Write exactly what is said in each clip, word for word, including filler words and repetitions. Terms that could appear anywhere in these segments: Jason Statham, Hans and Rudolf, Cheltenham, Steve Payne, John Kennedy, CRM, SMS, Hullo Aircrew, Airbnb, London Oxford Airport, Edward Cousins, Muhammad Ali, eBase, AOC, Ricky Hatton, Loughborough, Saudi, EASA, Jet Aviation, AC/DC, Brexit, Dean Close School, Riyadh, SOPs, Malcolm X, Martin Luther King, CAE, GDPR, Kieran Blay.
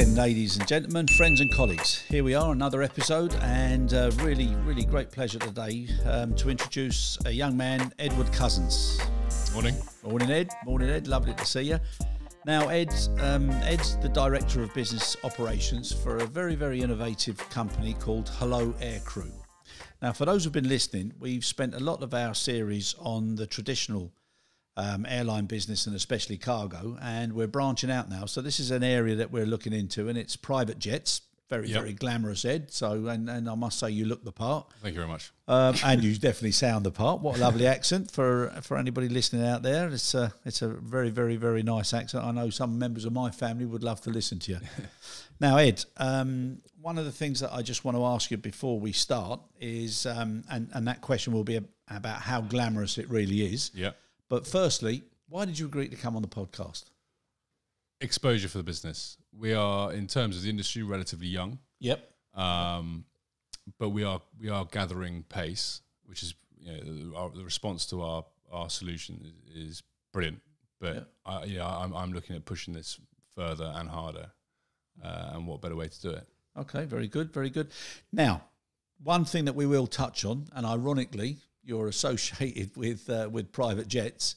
again, ladies and gentlemen, friends and colleagues. Here we are, another episode, and uh, really, really great pleasure today um, to introduce a young man, Edward Cousins. Morning. Morning, Ed. Morning, Ed. Lovely to see you. Now, Ed's, um, Ed's the Director of Business Operations for a very, very innovative company called Hullo Aircrew. Now, for those who've been listening, we've spent a lot of our series on the traditional Um, airline business and especially cargo, and we're branching out now. So this is an area that we're looking into, and it's private jets. Very, yep. very glamorous, Ed. So, and, and I must say, you look the part. Thank you very much. Um, and you definitely sound the part. What a lovely accent for for anybody listening out there. It's a, it's a very, very, very nice accent. I know some members of my family would love to listen to you. Now, Ed, um, one of the things that I just want to ask you before we start is, um, and, and that question will be about how glamorous it really is. Yeah. But firstly, why did you agree to come on the podcast? Exposure for the business. We are, in terms of the industry, relatively young. Yep. Um, but we are we are gathering pace, which is, you know, our, the response to our our solution is, is brilliant. But yep. I, yeah, I'm I'm looking at pushing this further and harder. Uh, and what better way to do it? Okay, very good, very good. Now, one thing that we will touch on, and ironically, you're associated with uh, with private jets,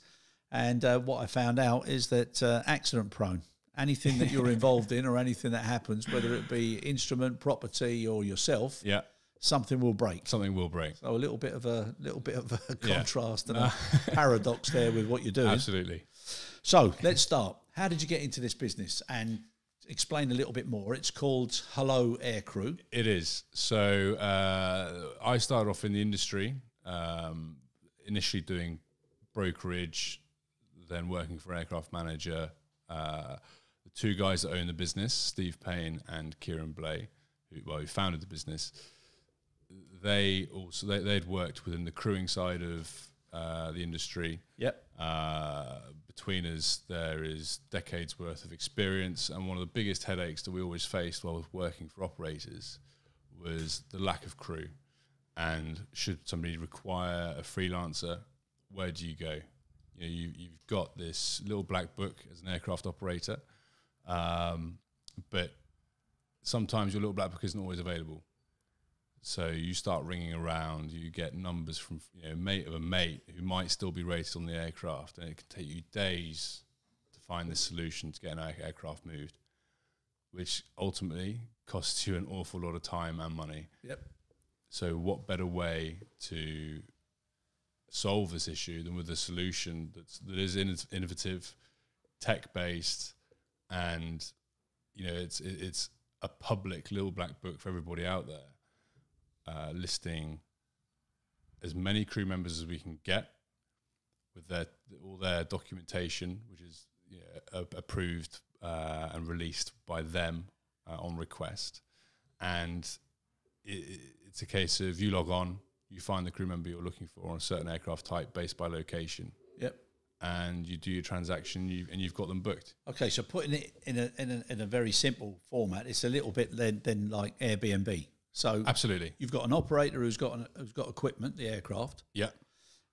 and uh, what I found out is that uh, accident prone. Anything that you're involved in, or anything that happens, whether it be instrument, property, or yourself, yeah, something will break. Something will break. So a little bit of a little bit of a contrast yeah. and a paradox there with what you're doing. Absolutely. So let's start. How did you get into this business? And explain a little bit more. It's called Hullo Aircrew. It is. So uh, I started off in the industry. Um, initially doing brokerage, then working for aircraft manager. Uh, the two guys that own the business, Steve Payne and Kieran Blay, who, well, who founded the business, they also they, they'd worked within the crewing side of uh, the industry. Yep. Uh, between us, there is decades worth of experience, and one of the biggest headaches that we always faced while working for operators was the lack of crew. And should somebody require a freelancer, where do you go? You know, you, you've got this little black book as an aircraft operator, um, but sometimes your little black book isn't always available. So you start ringing around, you get numbers from, you know, mate of a mate who might still be rated on the aircraft, and it can take you days to find the solution to get an air aircraft moved, which ultimately costs you an awful lot of time and money. Yep. So what better way to solve this issue than with a solution that's, that is innovative, tech-based, and, you know, it's it's a public little black book for everybody out there, uh, listing as many crew members as we can get with their all their documentation, which is, you know, approved uh, and released by them uh, on request, and it, it's a case of you log on, you find the crew member you're looking for on a certain aircraft type based by location. Yep. And you do your transaction, you, and you've got them booked. Okay, so putting it in a, in a, in a very simple format, it's a little bit then, then like Airbnb. So absolutely. You've got an operator who's got, an, who's got equipment, the aircraft. Yep.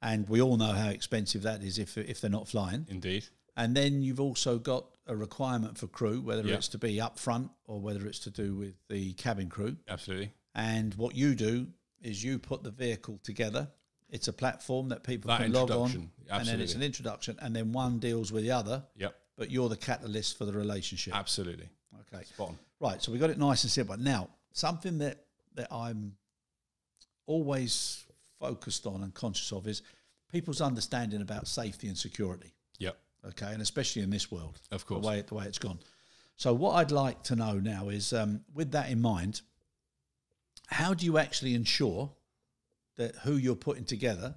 And we all know how expensive that is if, if they're not flying. Indeed. And then you've also got a requirement for crew, whether yep. it's to be up front or whether it's to do with the cabin crew. Absolutely. And what you do is you put the vehicle together. It's a platform that people that can log on. Absolutely. And then it's an introduction. And then one deals with the other. Yep. But you're the catalyst for the relationship. Absolutely. Okay. Spot on. Right. So we got it nice and simple. Now, something that, that I'm always focused on and conscious of is people's understanding about safety and security. Yep. Okay. And especially in this world. Of course. The way, the way it's gone. So what I'd like to know now is, um, with that in mind, how do you actually ensure that who you're putting together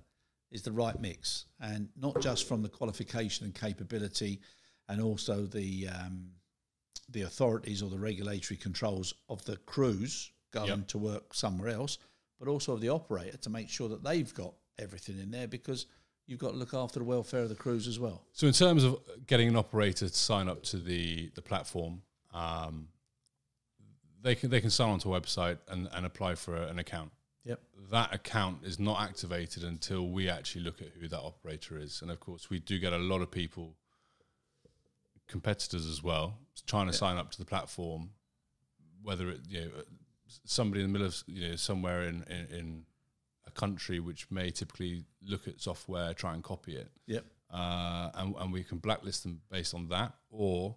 is the right mix, and not just from the qualification and capability and also the um, the authorities or the regulatory controls of the crews going yep. to work somewhere else, but also of the operator to make sure that they've got everything in there, because you've got to look after the welfare of the crews as well. So in terms of getting an operator to sign up to the, the platform, um, They can they can sign onto a website and, and apply for a, an account. Yep. That account is not activated until we actually look at who that operator is. And of course, we do get a lot of people, competitors as well, trying to yep. sign up to the platform whether it, you know, somebody in the middle of, you know, somewhere in, in, in a country which may typically look at software, try and copy it. Yep. Uh, and, and we can blacklist them based on that, or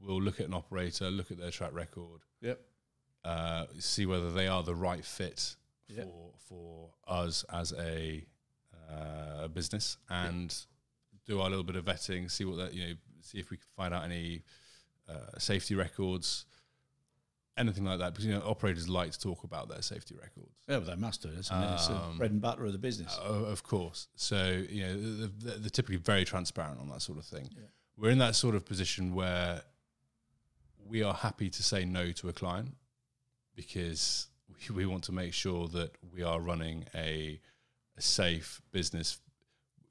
we'll look at an operator, look at their track record. Yep. Uh, see whether they are the right fit for, yep. for us as a uh, business, and yep. do our little bit of vetting, see what that, you know, see if we can find out any uh, safety records, anything like that, because, you know, operators like to talk about their safety records. Yeah, but they must do. It's, um, it's the bread and butter of the business. Uh, of course. So, you know, they're, they're typically very transparent on that sort of thing. Yeah. We're in that sort of position where we are happy to say no to a client because we, we want to make sure that we are running a, a safe business.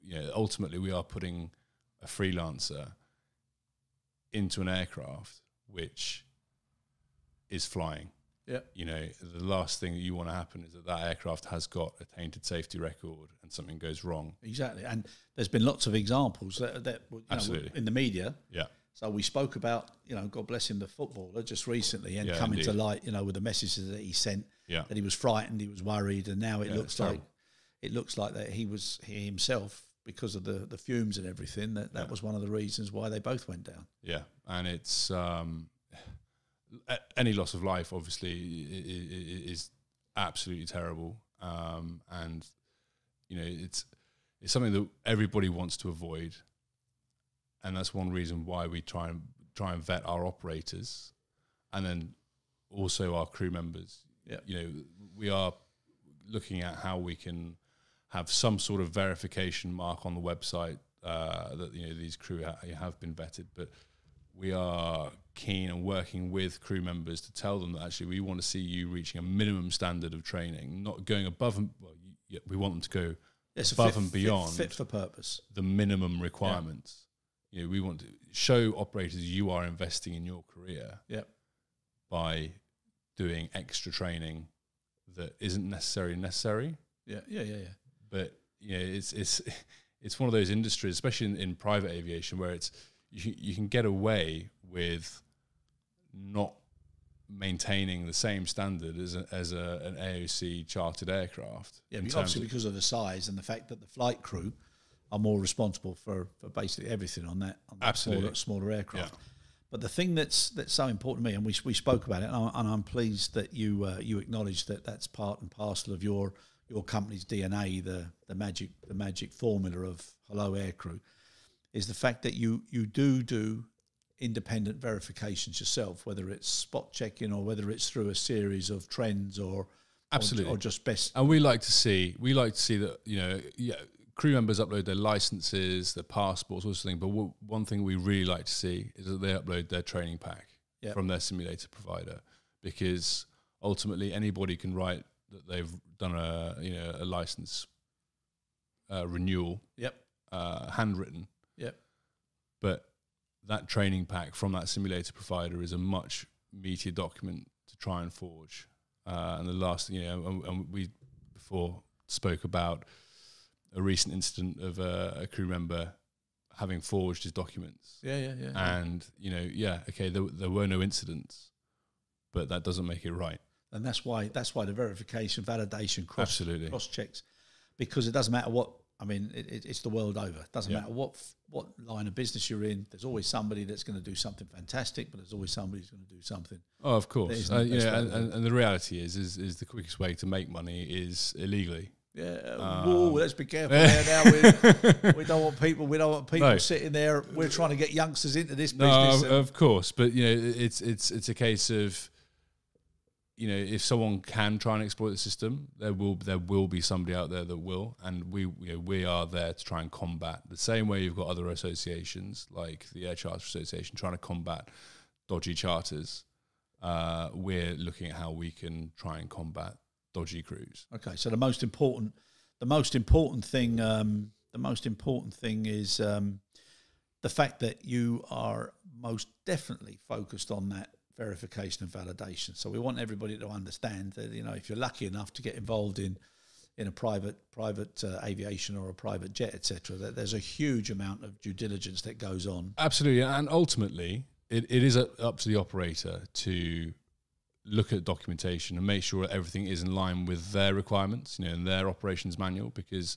You know, ultimately, we are putting a freelancer into an aircraft which is flying. Yeah. You know, the last thing that you want to happen is that that aircraft has got a tainted safety record and something goes wrong. Exactly. And there's been lots of examples that, that you know, absolutely in the media. Yeah. So we spoke about, you know, God bless him, the footballer just recently, and yeah, coming indeed. to light, you know, with the messages that he sent, yeah. that he was frightened, he was worried, and now it yeah, looks like terrible. it looks like that he was he himself, because of the the fumes and everything. That that yeah. was one of the reasons why they both went down. Yeah, and it's um, any loss of life obviously is absolutely terrible, um, and you know it's it's something that everybody wants to avoid. And that's one reason why we try and try and vet our operators, and then also our crew members. Yep. You know, we are looking at how we can have some sort of verification mark on the website uh, that, you know, these crew ha have been vetted. But we are keen on working with crew members to tell them that actually we want to see you reaching a minimum standard of training, not going above. And, well, you, we want them to go yes, above fit, and beyond fit, fit for purpose, the minimum requirements. Yeah. You know, we want to show operators you are investing in your career yep. by doing extra training that isn't necessarily necessary. Yeah, yeah, yeah, yeah. But you know, it's it's it's one of those industries, especially in, in private aviation, where it's you, you can get away with not maintaining the same standard as a, as a, an A O C chartered aircraft. Yeah, obviously because of the size and the fact that the flight crew are more responsible for, for basically everything on that, on that smaller, smaller aircraft. Yeah. But the thing that's that's so important to me, and we, we spoke about it, and, I, and I'm pleased that you uh, you acknowledge that that's part and parcel of your your company's D N A, the the magic the magic formula of Hullo Aircrew, is the fact that you you do do independent verifications yourself, whether it's spot checking or whether it's through a series of trends or absolutely or, or just best. And we like to see we like to see that, you know, yeah. crew members upload their licenses, their passports, all sorts of things. But w one thing we really like to see is that they upload their training pack yep. from their simulator provider, because ultimately anybody can write that they've done a you know a license uh, renewal, yep, uh, handwritten, yep. But that training pack from that simulator provider is a much meatier document to try and forge. Uh, and the last, you know, and, and we before spoke about a recent incident of uh, a crew member having forged his documents. Yeah, yeah, yeah. yeah. And, you know, yeah, okay, there, there were no incidents, but that doesn't make it right. And that's why that's why the verification, validation, cross, absolutely. cross checks, because it doesn't matter what, I mean, it, it, it's the world over. It doesn't yeah. matter what what line of business you're in. There's always somebody that's going to do something fantastic, but there's always somebody who's going to do something. Oh, of course. Uh, yeah, and, and the reality is, is, is the quickest way to make money is illegally. Yeah, um, whoa, let's be careful there now. We, we don't want people. We don't want people no. sitting there. We're trying to get youngsters into this business. No, of course, but you know, it's it's it's a case of, you know, if someone can try and exploit the system, there will there will be somebody out there that will, and we you know, we are there to try and combat. The same way you've got other associations like the Air Charter Association trying to combat dodgy charters. Uh, we're looking at how we can try and combat dodgy crews. Okay, so the most important, the most important thing, um, the most important thing is um, the fact that you are most definitely focused on that verification and validation. So we want everybody to understand that, you know, if you're lucky enough to get involved in in a private private uh, aviation or a private jet, et cetera, that there's a huge amount of due diligence that goes on. Absolutely, and ultimately, it, it is up to the operator to look at documentation and make sure that everything is in line with their requirements, you know, and their operations manual, because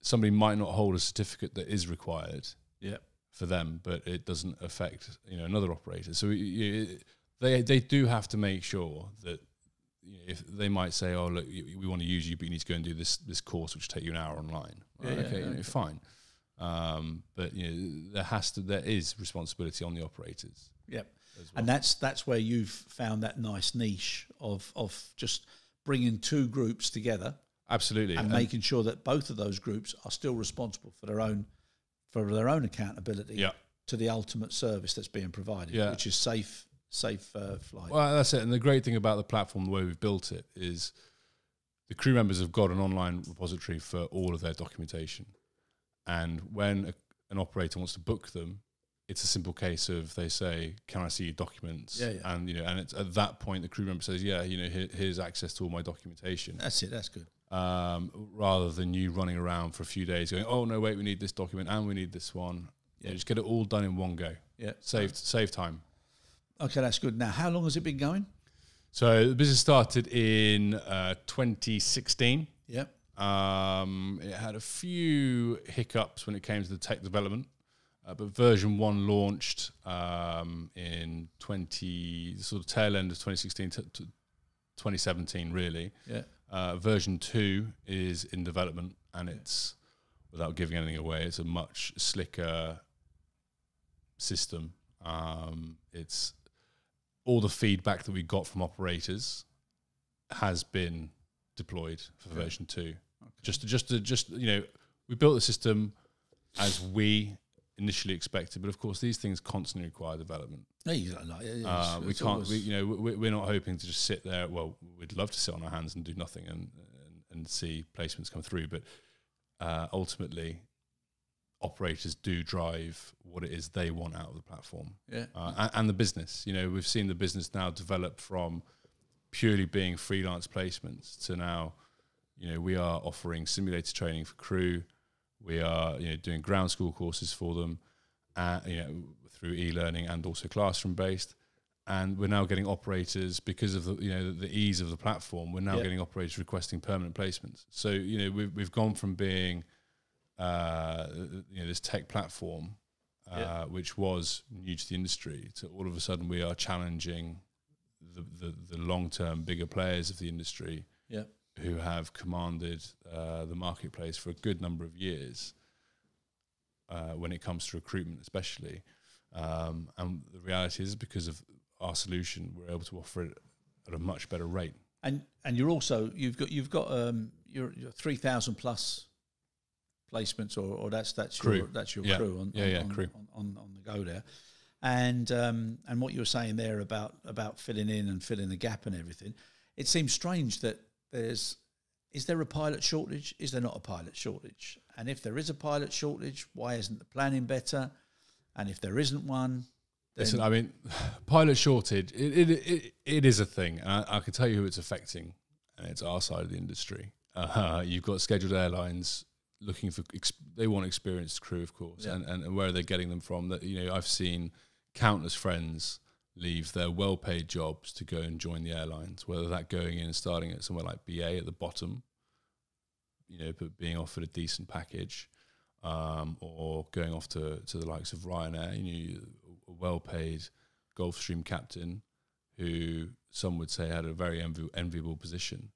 somebody might not hold a certificate that is required yep. for them, but it doesn't affect, you know, another operator. So you, they they do have to make sure that, you know, if they might say, oh, look, we want to use you, but you need to go and do this this course, which will take you an hour online. Right? Yeah, okay, yeah, you know, okay, fine. Um, but you know, there has to there is responsibility on the operators. Yep. Well. And that's that's where you've found that nice niche of of just bringing two groups together, absolutely, and, and making sure that both of those groups are still responsible for their own for their own accountability yeah. to the ultimate service that's being provided, yeah. which is safe safe uh, flight. Well, that's it. And the great thing about the platform, the way we've built it, is the crew members have got an online repository for all of their documentation, and when a, an operator wants to book them, it's a simple case of they say, "Can I see your documents?" Yeah, yeah. And you know, and it's at that point the crew member says, "Yeah, you know, here, here's access to all my documentation." That's it. That's good. Um, rather than you running around for a few days going, "Oh no, wait, we need this document and we need this one." Yeah, you know, just get it all done in one go. Yeah, save save time. Okay, that's good. Now, how long has it been going? So the business started in uh, twenty sixteen. Yeah. Um, it had a few hiccups when it came to the tech development. Uh, but version one launched um, in twenty sort of tail end of twenty sixteen to, to twenty seventeen, really. Yeah. Uh, version two is in development, and it's, without giving anything away, it's a much slicker system. Um, it's all the feedback that we got from operators has been deployed for okay. version two. Okay. Just, to, just, to, just you know, we built the system as we initially expected, but of course these things constantly require development. No, you don't know. It's, uh, we can't, we, you know, we, we're not hoping to just sit there. Well, we'd love to sit on our hands and do nothing and and, and see placements come through, but uh, ultimately operators do drive what it is they want out of the platform. Yeah, uh, and, and the business. You know, we've seen the business now develop from purely being freelance placements to now, you know, we are offering simulator training for crew. We are, you know, doing ground school courses for them, uh, you know, through e-learning and also classroom based, and we're now getting operators because of the, you know, the ease of the platform. We're now yeah. getting operators requesting permanent placements. So you know, we've we've gone from being, uh, you know, this tech platform, uh, yeah. which was new to the industry, to all of a sudden we are challenging the the, the long-term bigger players of the industry. Yeah. Who have commanded uh, the marketplace for a good number of years uh, when it comes to recruitment, especially. Um, and the reality is, because of our solution, we're able to offer it at a much better rate. And and you're also you've got you've got um, your, your three thousand plus placements, or, or that's that's crew. your that's your yeah. crew on yeah, on, yeah, on, crew. On, on on the go there. And um, and what you were saying there about about filling in and filling the gap and everything, it seems strange that. There's, is there a pilot shortage? Is there not a pilot shortage? And if there is a pilot shortage, why isn't the planning better? And if there isn't one, then listen, I mean, pilot shortage, it, it, it, it is a thing. And I, I can tell you who it's affecting, and it's our side of the industry. Uh, you've got scheduled airlines looking for, exp they want experienced crew, of course, yeah. and, and where are they getting them from? That, you know, I've seen countless friends leave their well-paid jobs to go and join the airlines, whether that going in and starting at somewhere like B A at the bottom, you know, but being offered a decent package, um, or going off to, to the likes of Ryanair, you know, a well-paid Gulfstream captain who some would say had a very envi enviable position,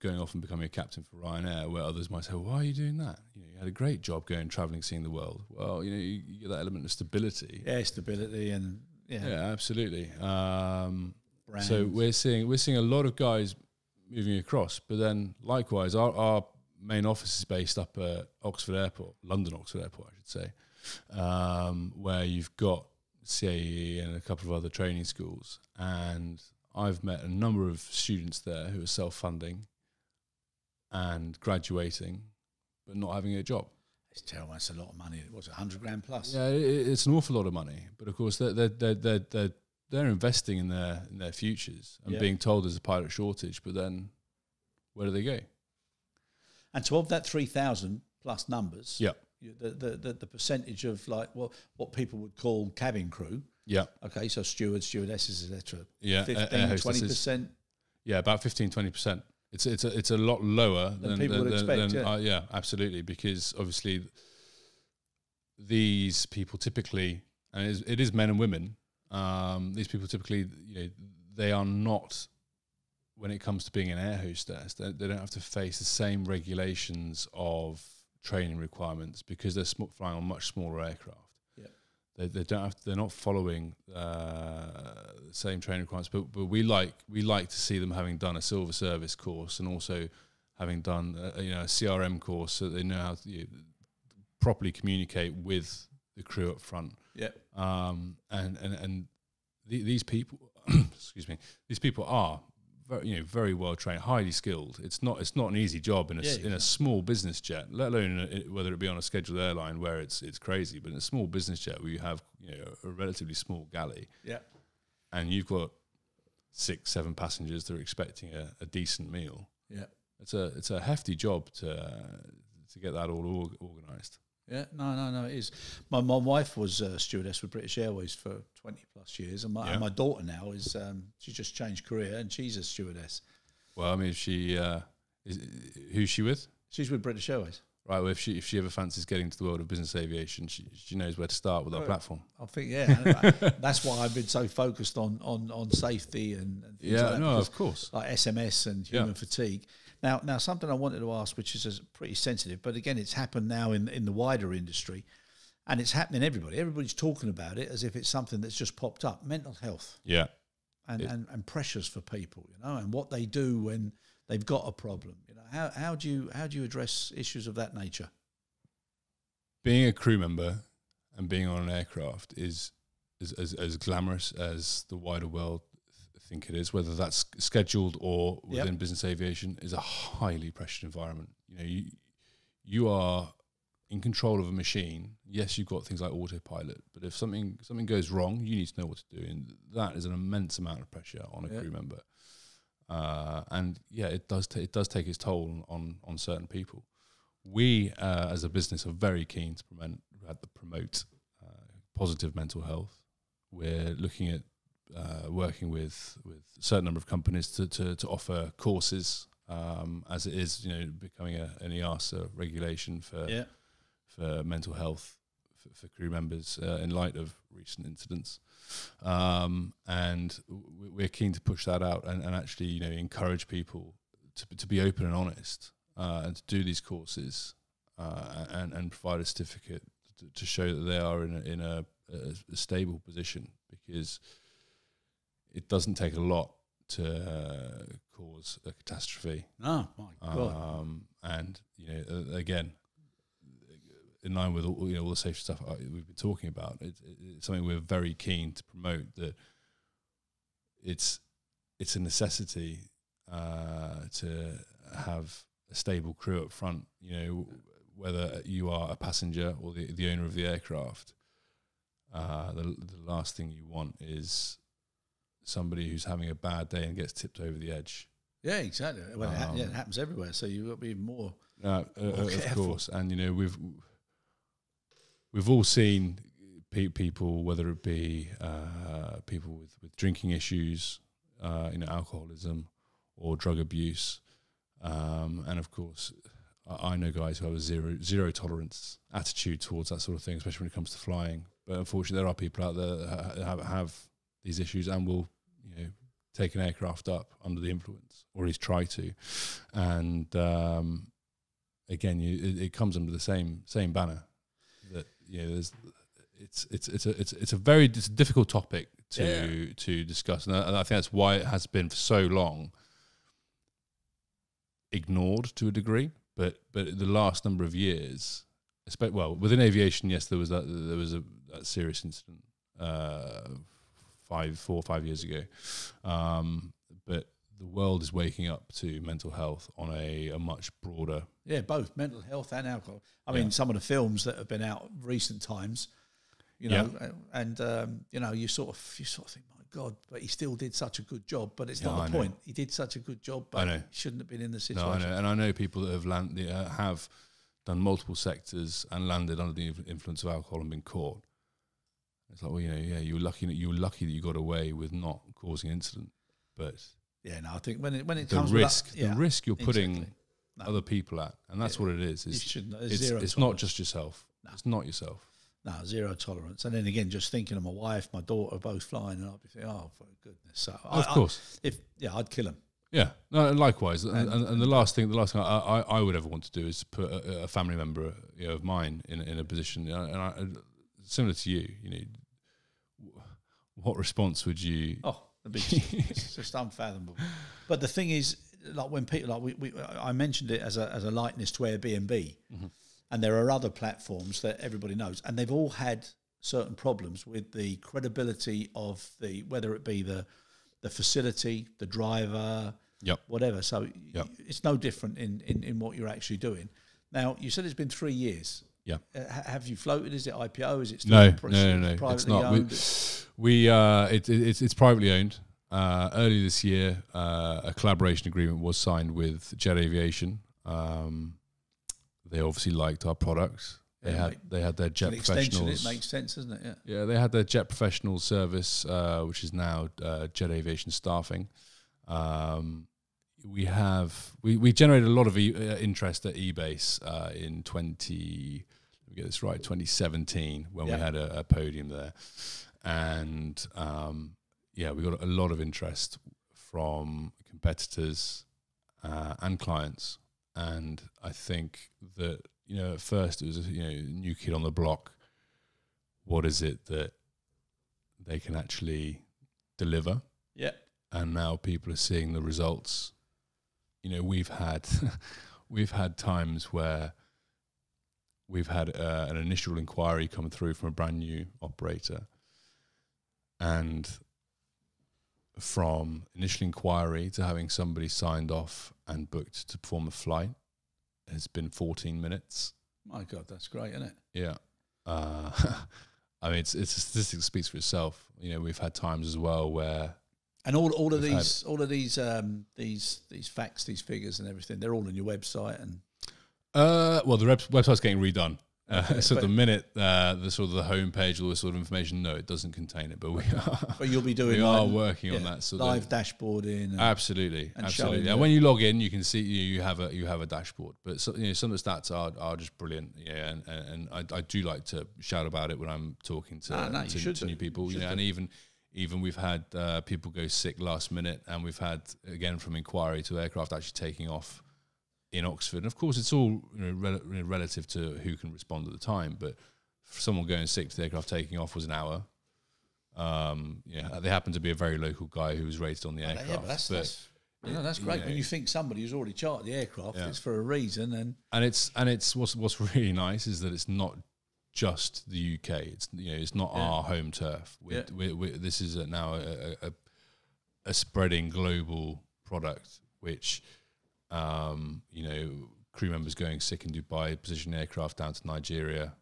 going off and becoming a captain for Ryanair, where others might say, why are you doing that? You know, you had a great job going, travelling, seeing the world. Well, you know, you, you get that element of stability. Yeah, stability and... Yeah. yeah, absolutely. Um, so we're seeing we're seeing a lot of guys moving across, but then likewise, our, our main office is based up at Oxford Airport, London Oxford Airport, I should say, um, where you've got C A E and a couple of other training schools, and I've met a number of students there who are self-funding and graduating, but not having a job. It's terrible. That's a lot of money. It was a hundred grand plus. Yeah, it, it's an awful lot of money. But of course, they're they're they're they're, they're investing in their in their futures and yeah. being told there's a pilot shortage. But then, where do they go? And so, of that three thousand plus numbers, yeah, the, the the the percentage of like well, what people would call cabin crew Yeah. Okay, so stewards, stewardesses, et cetera. Yeah. fifteen, twenty percent. Yeah, about fifteen, twenty percent. It's it's a, it's a lot lower than, than people than, would expect. Than, yeah. Uh, yeah, absolutely, because obviously these people typically, and it is, it is men and women. Um, these people typically, you know, they are not, when it comes to being an air hostess, they, they don't have to face the same regulations of training requirements because they're sm flying on much smaller aircraft. Yeah, they they don't have to, they're not following uh, the same training requirements. But but we like we like to see them having done a silver service course and also having done a, you know a C R M course so they know how to you know, properly communicate with the crew up front. Yeah. Um. And and and the, these people, excuse me, these people are very, you know, very well trained, highly skilled. It's not it's not an easy job in a yeah, in yeah. a small business jet, let alone a, whether it be on a scheduled airline where it's it's crazy. But in a small business jet where you have you know a relatively small galley, yeah, and you've got six seven passengers that are expecting a, a decent meal. Yeah. It's a it's a hefty job to uh, to get that all org organised. Yeah, no, no, no, it is. My my wife was a stewardess with British Airways for twenty plus years, and my, yeah. and my daughter now is um, she's just changed career and she's a stewardess. Well, I mean, she uh, is, who's she with? She's with British Airways. Right. Well, if she if she ever fancies getting into the world of business aviation, she she knows where to start with our platform. I think yeah, that's why I've been so focused on on on safety and, and things yeah, like that, no, of course, like S M S and human yeah. fatigue. Now, now, something I wanted to ask, which is pretty sensitive, but again, it's happened now in, in the wider industry, and it's happening everybody. Everybody's talking about it as if it's something that's just popped up. Mental health, yeah, and, and, and pressures for people, you know, and what they do when they've got a problem. You know, how how do you how do you address issues of that nature? Being a crew member and being on an aircraft is, is as as glamorous as the wider world think it is, whether that's scheduled or within yep. business aviation, is a highly pressured environment. You know, you you are in control of a machine. Yes, you've got things like autopilot, but if something something goes wrong, you need to know what to do, and that is an immense amount of pressure on a yep. crew member. Uh, and yeah, it does t it does take its toll on on certain people. We uh, as a business are very keen to promote promote uh, positive mental health. We're looking at Uh, working with with a certain number of companies to to, to offer courses, um, as it is, you know, becoming a, an EASA regulation for yeah. for mental health for, for crew members uh, in light of recent incidents, um, and we're keen to push that out and, and actually, you know, encourage people to to be open and honest uh, and to do these courses uh, and and provide a certificate to, to show that they are in a, in a, a stable position, because it doesn't take a lot to uh, cause a catastrophe. Oh my god! Um, and you know, uh, again, in line with all, you know all the safety stuff I, we've been talking about, it, it's something we're very keen to promote. That it's it's a necessity uh, to have a stable crew up front. You know, whether you are a passenger or the the owner of the aircraft, uh, the the last thing you want is somebody who's having a bad day and gets tipped over the edge. Yeah, exactly. Well, um, it, ha yeah, it happens everywhere, so you've got to be more. Uh, uh, more of careful. course, and you know we've we've all seen pe people, whether it be uh, people with with drinking issues, uh, you know, alcoholism or drug abuse, um, and of course, I, I know guys who have a zero zero tolerance attitude towards that sort of thing, especially when it comes to flying. But unfortunately, there are people out there that have have these issues and will, you know, take an aircraft up under the influence, or at least try to. And um, again, you, it, it comes under the same same banner. That you know, there's, it's it's it's a it's it's a very it's a difficult topic to yeah. to discuss, and I, and I think that's why it has been for so long ignored to a degree. But but the last number of years, well, within aviation, yes, there was that there was a that serious incident. Uh, Five, four or five years ago, um, but the world is waking up to mental health on a, a much broader. Yeah, both mental health and alcohol. I yeah. mean, some of the films that have been out recent times, you know, yeah. and um, you know, you sort of you sort of think, my God, but he still did such a good job. But it's yeah, not I the know. point. He did such a good job, but he shouldn't have been in the situation. No, I know, and I know people that have land, uh, have done multiple sectors and landed under the influence of alcohol and been caught. It's like, well, you know, yeah, you were lucky that you were lucky that you got away with not causing incident, but yeah, no, I think when it when it the comes risk, with that, yeah, the risk you're putting exactly. no. other people at, and that's yeah. what it is. It's, it shouldn't, it's, it's, zero it's not just yourself. No. It's not yourself. No, zero tolerance. And then again, just thinking of my wife, my daughter, both flying, and I'd be thinking, oh, for goodness. So I, of course, I, if yeah, I'd kill them. Yeah, no, and likewise. And, and, and the last thing, the last thing I, I, I would ever want to do is to put a, a family member, you know, of mine in in a position, you know, and I, similar to you, you know, what response would you? Oh, it'd be just, it's just unfathomable. But the thing is, like when people, like we, we I mentioned it as a as a likeness to Airbnb, mm-hmm. and there are other platforms that everybody knows, and they've all had certain problems with the credibility of the whether it be the the facility, the driver. Yep. Whatever. So yep. it's no different in, in, in what you're actually doing. Now, you said it's been three years. Yeah. Uh, have you floated? Is it I P O? Is it still no, no, no, no. privately it's not. owned? We, we uh, it, it, it's it's privately owned. Uh, early this year, uh, a collaboration agreement was signed with Jet Aviation. Um, they obviously liked our products. They yeah, had mate. they had their jet an professionals. It makes sense, doesn't it? Yeah. Yeah, they had their jet professional service, uh, which is now uh, Jet Aviation Staffing. Um, we have we, we generated a lot of e uh, interest at eBase uh, in twenty. Let me get this right. Twenty seventeen, when yeah. we had a, a podium there, and um, yeah, we got a lot of interest from competitors uh, and clients, and I think that. You know, at first it was, you know, new kid on the block. What is it that they can actually deliver? Yeah. And now people are seeing the results. You know, we've had, we've had times where we've had uh, an initial inquiry come through from a brand new operator. And from initial inquiry to having somebody signed off and booked to perform a flight, has been fourteen minutes. My God, that's great, isn't it? Yeah. Uh, I mean, it's, it's statistics speaks for itself. You know, we've had times as well where, and all all of these all of these um, these these facts, these figures, and everything, they're all on your website. And uh, well, the website's getting redone. Uh, okay, so at the minute, uh, the sort of the homepage, all this sort of information, no, it doesn't contain it. But we are, but you'll be doing. We are working yeah, on that sort live of dashboarding. And, absolutely, and absolutely. And when you log in, you can see you have a you have a dashboard. But so, you know, some of the stats are are just brilliant. Yeah, and and, and I, I do like to shout about it when I'm talking to nah, nah, to, to new people. You, you know, do. and even even we've had uh, people go sick last minute, and we've had again from inquiry to aircraft actually taking off. In Oxford, and of course, it's all you know, rel relative to who can respond at the time. But for someone going sick to the aircraft taking off was an hour. Um, yeah, they happened to be a very local guy who was raised on the aircraft. Yeah, but that's, but, that's, yeah, no, that's great you know, when you think somebody who's already charted the aircraft. Yeah. It's for a reason, and and it's and it's what's what's really nice is that it's not just the U K. It's you know, it's not yeah. our home turf. We're, yeah. we're, we're, this is a, now a, a a spreading global product, which. Um, you know, crew members going sick in Dubai, position aircraft down to Nigeria,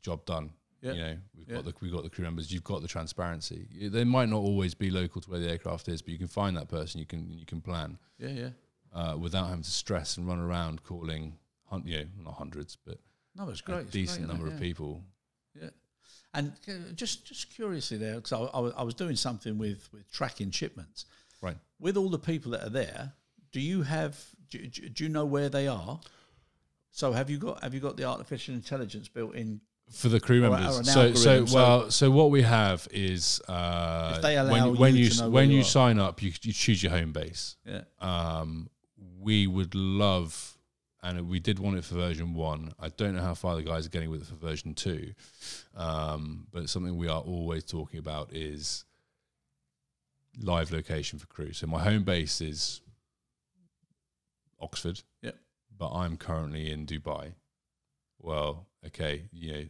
job done. Yep. You know, we've yep. got the we've got the crew members. You've got the transparency. They might not always be local to where the aircraft is, but you can find that person. You can you can plan. Yeah, yeah. Uh, without having to stress and run around calling, you know, not hundreds, but no, it's great. A it's decent great, number yeah. of people. Yeah, and just just curiously there, because I, I, I was doing something with with tracking shipments. Right. With all the people that are there. Do you have? Do, do you know where they are? So have you got? Have you got the artificial intelligence built in for the crew members? Or, or so, so well, so what we have is uh, if they allow when, when you, you to know when you, you sign up, you, you choose your home base. Yeah. Um, we would love, and we did want it for version one. I don't know how far the guys are getting with it for version two, um, but something we are always talking about is live location for crew. So my home base is. Oxford, yep. But I'm currently in Dubai. Well, okay, you know,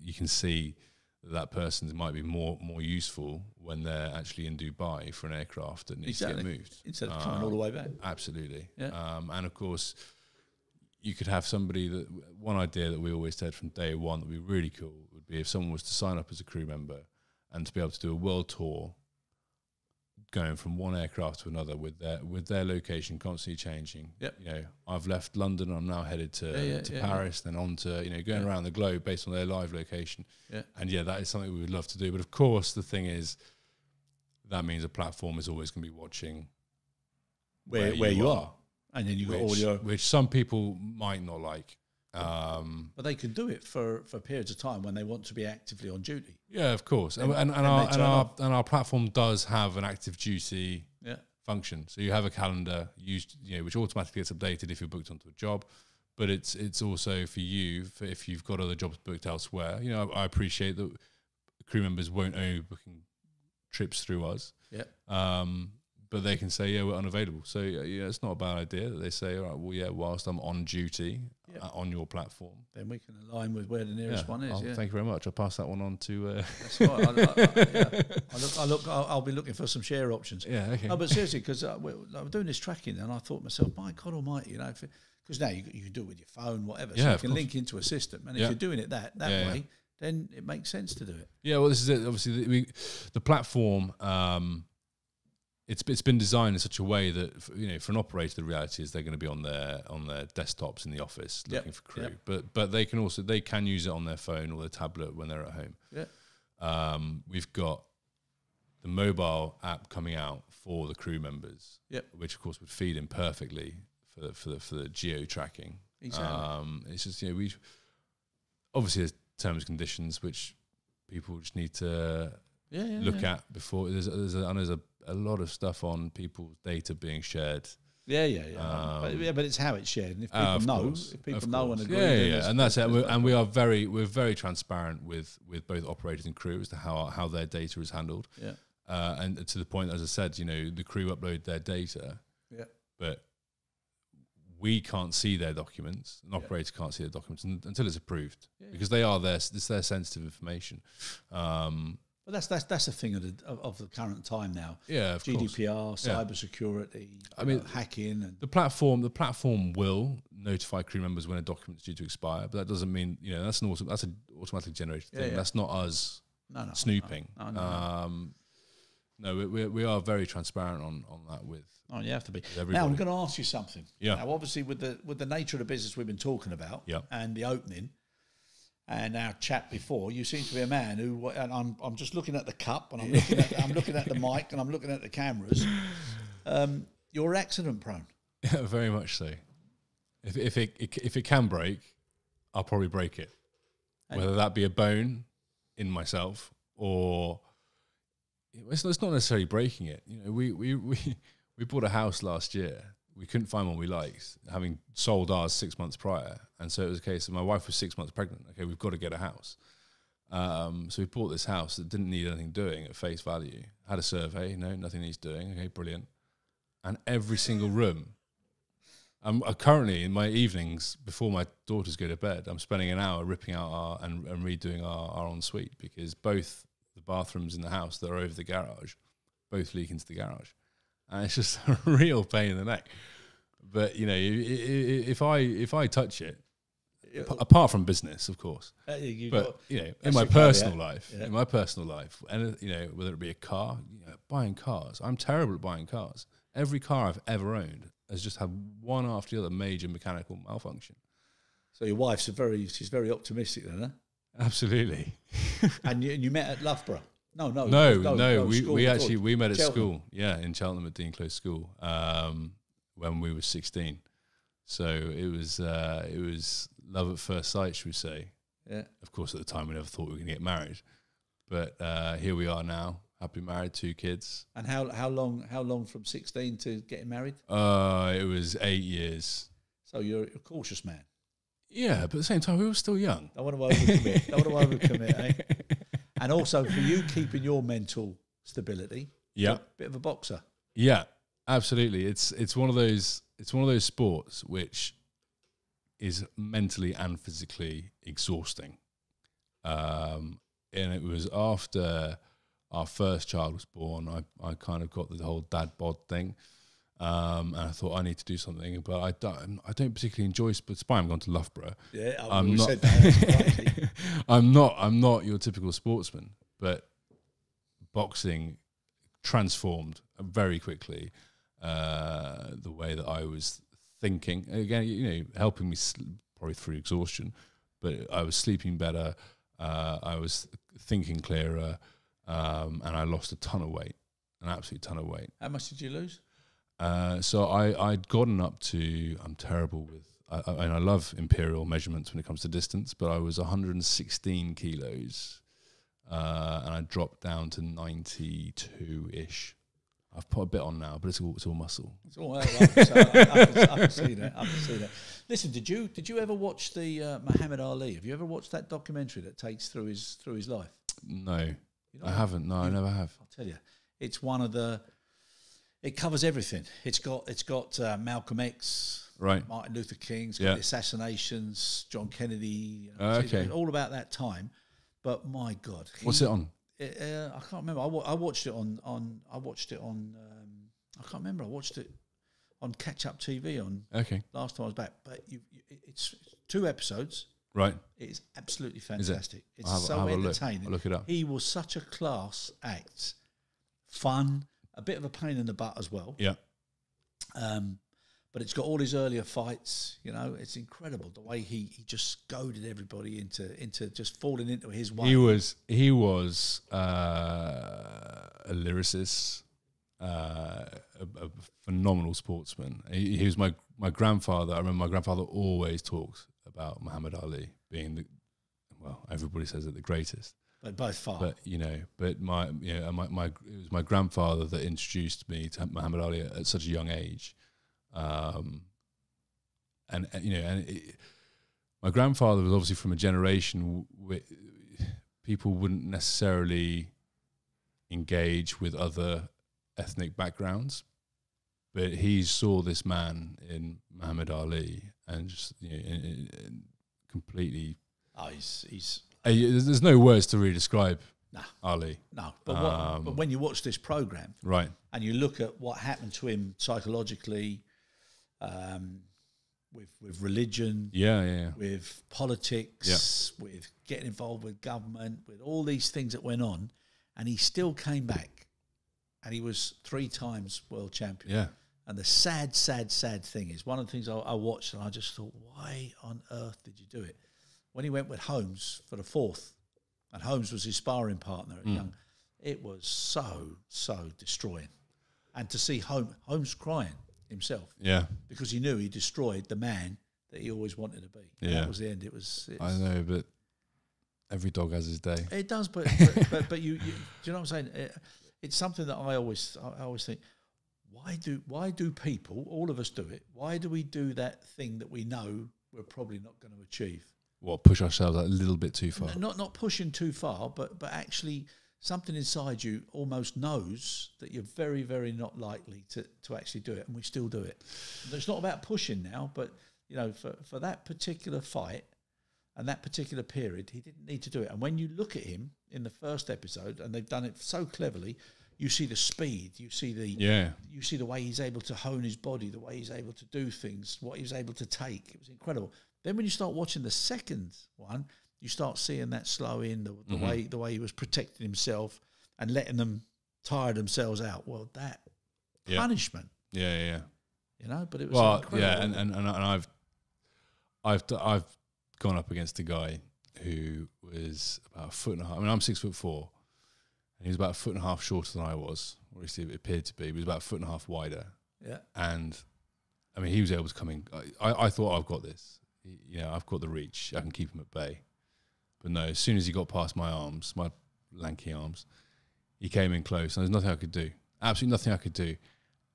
you can see that person might be more more useful when they're actually in Dubai for an aircraft that needs exactly. to get moved instead of um, coming all the way back. Absolutely, yeah. Um, and of course, you could have somebody that one idea that we always said from day one that would be really cool would be if someone was to sign up as a crew member and to be able to do a world tour going from one aircraft to another with their with their location constantly changing. Yep. You know, I've left London, I'm now headed to yeah, yeah, to yeah, Paris, yeah. then on to, you know, going yeah. around the globe based on their live location. Yeah. And yeah, that is something we would love to do. But of course, the thing is, that means a platform is always going to be watching where where you, where you are. are. And then you got all your... Which some people might not like. Um, but they can do it for, for periods of time when they want to be actively on duty. Yeah, of course. And, and, and, and, our, and, our, and our platform does have an active duty yeah. function. So you have a calendar used, you know, which automatically gets updated if you're booked onto a job. But it's it's also for you, for if you've got other jobs booked elsewhere. You know, I, I appreciate that crew members won't only be booking trips through us. Yeah. Um, but they can say, yeah, we're unavailable. So yeah, it's not a bad idea that they say, all right, well, yeah, whilst I'm on duty yeah. uh, on your platform, then we can align with where the nearest yeah. one is. Oh, yeah. Thank you very much. I'll pass that one on to... Uh That's right. I, I, yeah. I look, I look, I'll, I'll be looking for some share options. Yeah, okay. No, but seriously, because uh, I'm doing this tracking and I thought to myself, my God almighty, you know, because now you, you can do it with your phone, whatever. So yeah, you can link into a system. And if yeah. you're doing it that, that yeah, way, yeah. then it makes sense to do it. Yeah, well, this is it. Obviously, the, we, the platform... Um, It's it's been designed in such a way that you know for an operator the reality is they're going to be on their on their desktops in the office looking yep. for crew, yep. but but they can also they can use it on their phone or their tablet when they're at home. Yeah, um, we've got the mobile app coming out for the crew members. Yep. Which of course would feed in perfectly for for the, for the geo tracking. Exactly. Um, it's just you know we obviously there's terms and conditions which people just need to yeah, yeah, look yeah. at before there's there's a, and there's a a lot of stuff on people's data being shared. Yeah, yeah, yeah. Um, but, yeah, but it's how it's shared. And if people uh, know, course, if people know course. and agree, yeah, yeah, yeah. and that's it. And, we're, and we are very, we're very transparent with with both operators and crew as to how how their data is handled. Yeah. Uh, and to the point, as I said, you know, the crew upload their data. Yeah. But we can't see their documents. An operator yeah. can't see their documents until it's approved yeah. because they are their it's their sensitive information. Um, But that's that's that's a thing of the, of the current time now. Yeah, of G D P R, cybersecurity, yeah. I mean, know, hacking, and the platform. The platform will notify crew members when a document's due to expire, but that doesn't mean you know that's an awesome, that's an automatically generated yeah, thing. Yeah. That's not us no, no, snooping. No, no, no, um, no we we are very transparent on on that with. Oh, you have to be. Now I'm going to ask you something. Yeah. Now, obviously, with the with the nature of the business we've been talking about, yeah. and the opening. And our chat before, you seem to be a man who, and I'm, I'm just looking at the cup, and I'm looking at, I'm looking at the mic, and I'm looking at the cameras. Um, you're accident prone. Yeah, very much so. If, if it, it if it can break, I'll probably break it, and whether that be a bone in myself or it's, it's not necessarily breaking it. You know, we we we we bought a house last year. We couldn't find one we liked, having sold ours six months prior. And so it was a case of my wife was six months pregnant. Okay, we've got to get a house. Um, so we bought this house that didn't need anything doing at face value. Had a survey, no, nothing needs doing. Okay, brilliant. And every single room. I'm uh, currently in my evenings before my daughters go to bed, I'm spending an hour ripping out our and, and redoing our, our ensuite because both the bathrooms in the house that are over the garage, both leak into the garage. And it's just a real pain in the neck. But, you know, if I if I touch it, apart from business, of course, uh, you but, you know, in my personal car, yeah. life, yeah. in my personal life, and, you know, whether it be a car, you know, buying cars, I'm terrible at buying cars. Every car I've ever owned has just had one after the other major mechanical malfunction. So your wife's a very, she's very optimistic then, huh? Absolutely. And you, you met at Loughborough? No, no, no, no. no we we actually we met at school, yeah, in Cheltenham at Dean Close School um, when we were sixteen. So it was uh, it was love at first sight, should we say? Yeah. Of course, at the time we never thought we were going to get married, but uh, here we are now, happily married, two kids. And how how long how long from sixteen to getting married? Uh, it was eight years. So you're a cautious man. Yeah, but at the same time we were still young. I want to overcommit. I want to overcommit, eh? And also for you keeping your mental stability, yeah, bit of a boxer. Yeah, absolutely. It's it's one of those it's one of those sports which is mentally and physically exhausting. Um, and it was after our first child was born, I I kind of got the whole dad bod thing, um, and I thought I need to do something, but I don't I don't particularly enjoy. But it's why I'm going to Loughborough. Yeah, I I'm not. Said that. I'm not. I'm not your typical sportsman, but boxing transformed very quickly uh, the way that I was thinking. Again, you know, helping me sleep, probably through exhaustion, but I was sleeping better. Uh, I was thinking clearer, um, and I lost a ton of weight, an absolute ton of weight. How much did you lose? Uh, so I, I'd gotten up to, I'm terrible with, I, I, and I love imperial measurements when it comes to distance, but I was one hundred sixteen kilos. Uh, and I dropped down to ninety-two-ish. I've put a bit on now, but it's all, it's all muscle. It's all, I can see that, I can see that. Listen, did you, did you ever watch the uh, Muhammad Ali? Have you ever watched that documentary that takes through his, through his life? No, I haven't. No, you, I never have. I'll tell you. It's one of the, it covers everything. It's got, it's got uh, Malcolm X, right. Martin Luther King, it's got yeah. the assassinations, John Kennedy, you know, uh, okay. all about that time. But my God, he, what's it on? It, uh, I can't remember. I, wa I watched it on on. I watched it on. Um, I can't remember. I watched it on Catch Up T V on. Okay. Last time I was back, but you, you, it's two episodes. Right. It's absolutely fantastic. It? It's have, so entertaining. Look. look it up. He was such a class act, fun, a bit of a pain in the butt as well. Yeah. Um, but it's got all his earlier fights, you know. It's incredible the way he, he just goaded everybody into into just falling into his way. He was he was uh, a lyricist, uh, a, a phenomenal sportsman. He, he was my my grandfather. I remember my grandfather always talked about Muhammad Ali being the, well, everybody says it, the greatest, but by far. But you know, but my you know my my it was my grandfather that introduced me to Muhammad Ali at, at such a young age. Um, and, and you know, and it, my grandfather was obviously from a generation where people wouldn't necessarily engage with other ethnic backgrounds, but he saw this man in Muhammad Ali and just you know, and, and completely. Oh, he's, he's uh, there's no words to really describe. Nah, Ali. No, but um, what, but when you watch this program, right, and you look at what happened to him psychologically. Um, with with religion, yeah, yeah, yeah. with politics, yeah. with getting involved with government, with all these things that went on, and he still came back, and he was three times world champion. Yeah. And the sad, sad, sad thing is, one of the things I, I watched, and I just thought, why on earth did you do it? When he went with Holmes for the fourth, and Holmes was his sparring partner at mm. Young, it was so, so destroying. And to see Holmes, Holmes crying himself, yeah, because he knew he destroyed the man that he always wanted to be. Yeah, that was the end. It was. I know, but every dog has his day. It does, but but, but, but you, you do you know what I'm saying? It, it's something that I always I always think. Why do why do people? All of us do it. Why do we do that thing that we know we're probably not going to achieve? Well, push ourselves a little bit too far. No, not not pushing too far, but but actually. Something inside you almost knows that you're very, very not likely to, to actually do it, and we still do it. It's not about pushing now, but, you know, for, for that particular fight and that particular period, he didn't need to do it. And when you look at him in the first episode, and they've done it so cleverly, you see the speed, you see the yeah. you see the way he's able to hone his body, the way he's able to do things, what he was able to take. It was incredible. Then when you start watching the second one, you start seeing that slow in, the, the mm-hmm. way the way he was protecting himself and letting them tire themselves out. Well, that yeah. punishment. Yeah, yeah, yeah. You know, but it was well, incredible. Yeah, and, and, and I've, I've, I've gone up against a guy who was about a foot and a half. I mean, I'm six foot four, and he was about a foot and a half shorter than I was, or at least it appeared to be. He was about a foot and a half wider. Yeah. And, I mean, he was able to come in. I, I thought, I've got this. You know, I've got the reach. I can keep him at bay. But no, as soon as he got past my arms, my lanky arms, he came in close, and there's nothing I could do. Absolutely nothing I could do.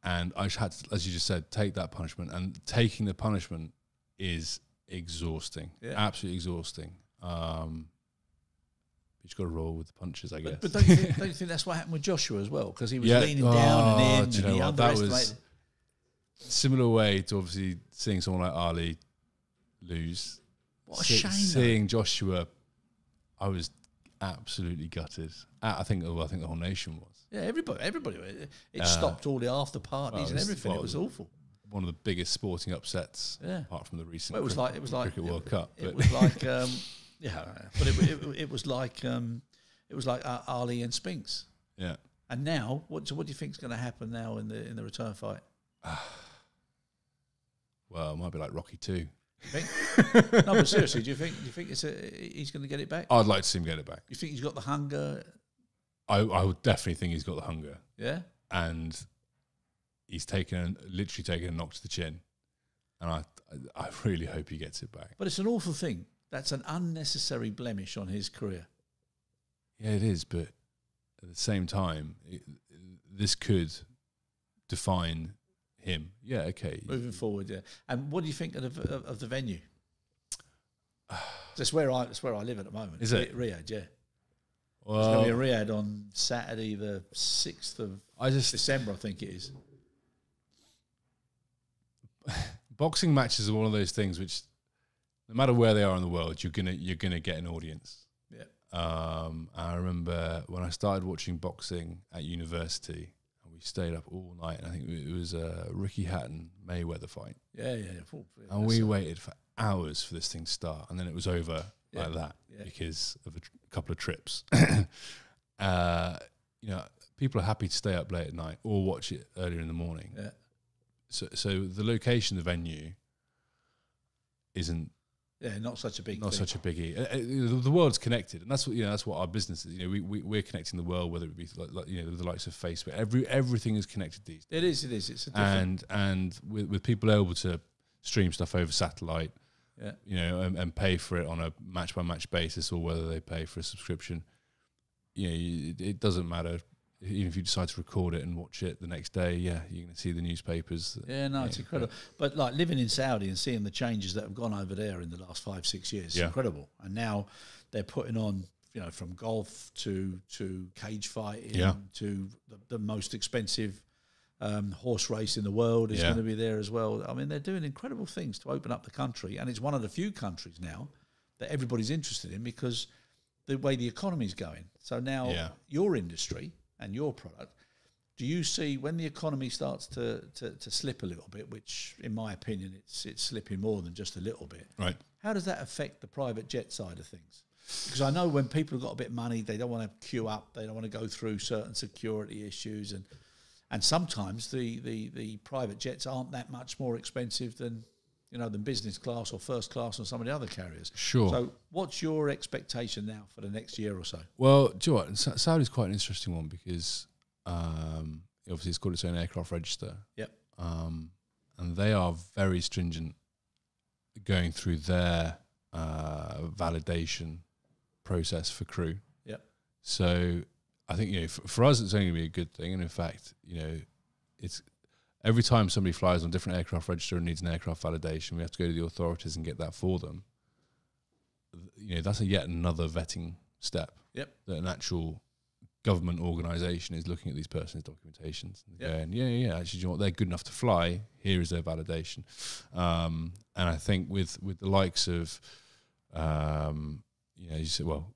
And I had to, as you just said, take that punishment. And taking the punishment is exhausting, yeah. absolutely exhausting. Um, you just got to roll with the punches, I guess. But, but don't, you think, don't you think that's what happened with Joshua as well? Because he was yeah. leaning oh, down and in, do you and know what? That was similar way to obviously seeing someone like Ali lose. What a Se shame. Seeing though. Joshua... I was absolutely gutted. I think, oh, I think the whole nation was. Yeah, everybody, everybody. It, it uh, stopped all the after parties well, and everything. Well, it was awful. One of the biggest sporting upsets, yeah. apart from the recent. Well, it was cricket, like it was like cricket World it, Cup. It, it was like, um, yeah, but it, it, it was like um, it was like uh, Ali and Spinks. Yeah, And now, what, so what do you think is going to happen now in the in the return fight? Well, it might be like Rocky two. Think? No, but seriously, do you think do you think it's a, he's going to get it back? I'd like to see him get it back. You think he's got the hunger? I, I would definitely think he's got the hunger. Yeah, and he's taken literally taken a knock to the chin, and I I really hope he gets it back. But it's an awful thing. That's an unnecessary blemish on his career. Yeah, it is. But at the same time, it, this could define him. Yeah, okay. Moving forward, yeah. And what do you think of the, of, of the venue? That's where I that's where I live at the moment. Is it Riyadh? Yeah. Well, it's going to be a Riyadh on Saturday, the sixth of I just, December, I think it is. Boxing matches are one of those things which, no matter where they are in the world, you're gonna you're gonna get an audience. Yeah. Um, I remember when I started watching boxing at university. We stayed up all night, and I think it was a Ricky Hatton Mayweather fight. Yeah, yeah, yeah. And we waited for hours for this thing to start, and then it was over yeah, like that yeah. because of a tr couple of trips. uh, you know, people are happy to stay up late at night or watch it earlier in the morning. Yeah. So, so the location, the venue, isn't. Yeah, not such a big. Not thing. such a biggie. Uh, uh, the world's connected, and that's what you know. That's what our business is. You know, we, we we're connecting the world, whether it be like, like you know the likes of Facebook. Every everything is connected these days. It is. It is. It's a different and and with with people able to stream stuff over satellite, yeah. You know, and, and pay for it on a match by match basis, or whether they pay for a subscription. You know, you, it doesn't matter. Even if you decide to record it and watch it the next day, yeah, you're going to see the newspapers. Yeah, no, yeah, it's incredible. But like living in Saudi and seeing the changes that have gone over there in the last five, six years, yeah. It's incredible. And now they're putting on, you know, from golf to to cage fighting yeah. to the, the most expensive um, horse race in the world is yeah. going to be there as well. I mean, they're doing incredible things to open up the country. And it's one of the few countries now that everybody's interested in because the way the economy's going. So now yeah. your industry... and your product, do you see when the economy starts to, to, to slip a little bit, which in my opinion, it's it's slipping more than just a little bit. Right. How does that affect the private jet side of things? Because I know when people have got a bit of money, they don't want to queue up, they don't want to go through certain security issues. And and sometimes the, the, the private jets aren't that much more expensive than, you know, than business class or first class or some of the other carriers. Sure. So what's your expectation now for the next year or so? Well, do you know what? Saudi's quite an interesting one because um, obviously it's got its own aircraft register. Yep. Um, and they are very stringent going through their uh, validation process for crew. Yep. So I think, you know, for, for us it's only going to be a good thing. And in fact, you know, it's... every time somebody flies on a different aircraft register and needs an aircraft validation, we have to go to the authorities and get that for them. You know, that's a yet another vetting step. Yep. That an actual government organisation is looking at these persons' documentations and yep. going, yeah, yeah, yeah, actually, you know what, they're good enough to fly. Here is their validation. Um, and I think with with the likes of, um, you know, you say, well,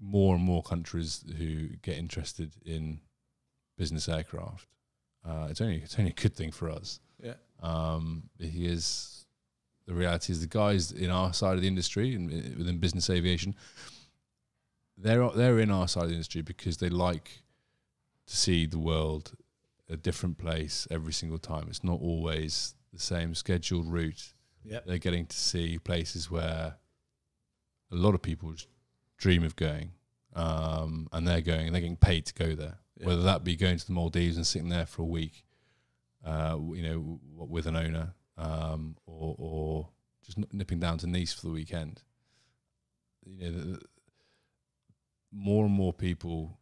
more and more countries who get interested in business aircraft. Uh, it's only it's only a good thing for us. Yeah. Um. He is. The reality is, the guys in our side of the industry and in, within business aviation, they're they're in our side of the industry because they like to see the world a different place every single time. It's not always the same scheduled route. Yeah. They're getting to see places where a lot of people dream of going, um, and they're going. They're getting paid to go there. Whether that be going to the Maldives and sitting there for a week, uh, you know, with an owner, um, or, or just nipping down to Nice for the weekend. You know, the, the more and more people